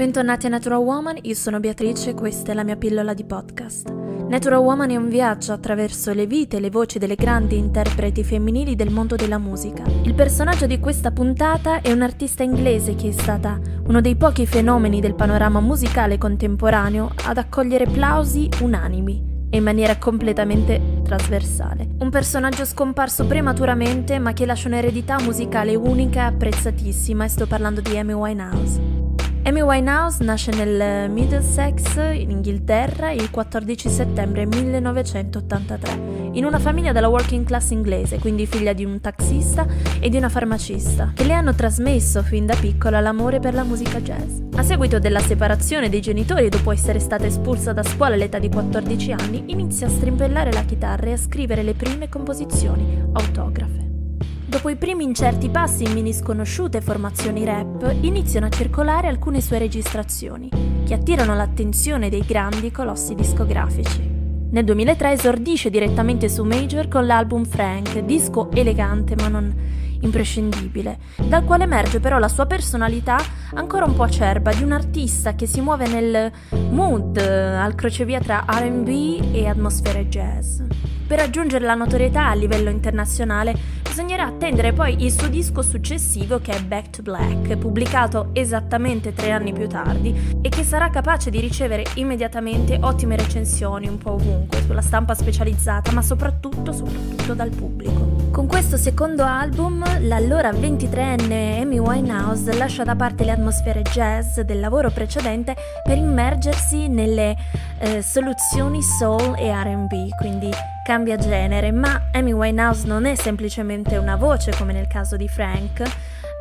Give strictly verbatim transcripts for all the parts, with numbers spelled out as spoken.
Bentornati a Natural Woman, io sono Beatrice e questa è la mia pillola di podcast. Natural Woman è un viaggio attraverso le vite e le voci delle grandi interpreti femminili del mondo della musica. Il personaggio di questa puntata è un'artista inglese che è stata uno dei pochi fenomeni del panorama musicale contemporaneo ad accogliere applausi unanimi e in maniera completamente trasversale. Un personaggio scomparso prematuramente ma che lascia un'eredità musicale unica e apprezzatissima, e sto parlando di Amy Winehouse. Amy Winehouse nasce nel Middlesex, in Inghilterra, il quattordici settembre millenovecentottantatré, in una famiglia della working class inglese, quindi figlia di un taxista e di una farmacista, che le hanno trasmesso fin da piccola l'amore per la musica jazz. A seguito della separazione dei genitori, dopo essere stata espulsa da scuola all'età di quattordici anni, inizia a strimpellare la chitarra e a scrivere le prime composizioni autografe. Dopo i primi incerti passi in mini sconosciute formazioni rap, iniziano a circolare alcune sue registrazioni, che attirano l'attenzione dei grandi colossi discografici. Nel duemilatré esordisce direttamente su Major con l'album Frank, disco elegante ma non imprescindibile, dal quale emerge però la sua personalità ancora un po' acerba di un artista che si muove nel mood al crocevia tra R and B e atmosfere jazz. Per raggiungere la notorietà a livello internazionale bisognerà attendere poi il suo disco successivo, che è Back to Black, pubblicato esattamente tre anni più tardi e che sarà capace di ricevere immediatamente ottime recensioni un po' ovunque, sulla stampa specializzata ma soprattutto, soprattutto dal pubblico. Con questo secondo album l'allora ventitreenne Amy Winehouse lascia da parte le atmosfere jazz del lavoro precedente per immergersi nelle eh, soluzioni soul e R and B, quindi cambia genere, ma Amy Winehouse non è semplicemente una voce come nel caso di Frank,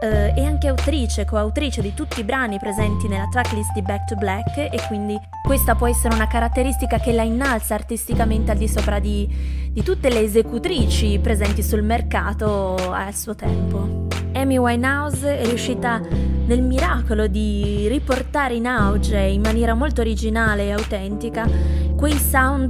eh, è anche autrice, coautrice di tutti i brani presenti nella tracklist di Back to Black, e quindi questa può essere una caratteristica che la innalza artisticamente al di sopra di, di tutte le esecutrici presenti sul mercato al suo tempo. Amy Winehouse è riuscita nel miracolo di riportare in auge in maniera molto originale e autentica quei sound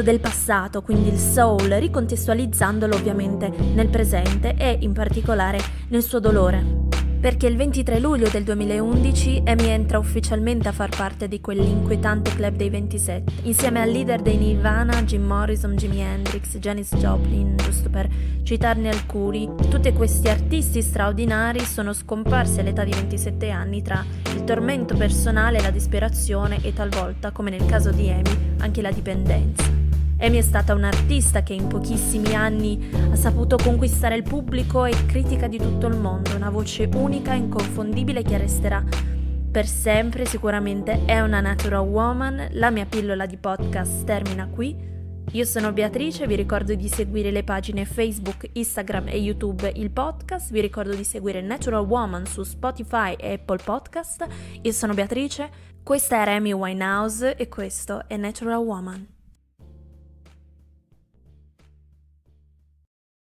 del passato, quindi il soul, ricontestualizzandolo ovviamente nel presente e in particolare nel suo dolore. Perché il ventitré luglio del duemilaundici Amy entra ufficialmente a far parte di quell'inquietante club dei ventisette, insieme al leader dei Nirvana, Jim Morrison, Jimi Hendrix, Janis Joplin, giusto per citarne alcuni. Tutti questi artisti straordinari sono scomparsi all'età di ventisette anni tra il tormento personale, la disperazione e talvolta, come nel caso di Amy, anche la dipendenza. Amy è stata un'artista che in pochissimi anni ha saputo conquistare il pubblico e critica di tutto il mondo, una voce unica e inconfondibile che resterà per sempre. Sicuramente è una natural woman. La mia pillola di podcast termina qui. Io sono Beatrice, vi ricordo di seguire le pagine Facebook, Instagram e YouTube il podcast, vi ricordo di seguire Natural Woman su Spotify e Apple Podcast. Io sono Beatrice, questa era Amy Winehouse e questo è Natural Woman.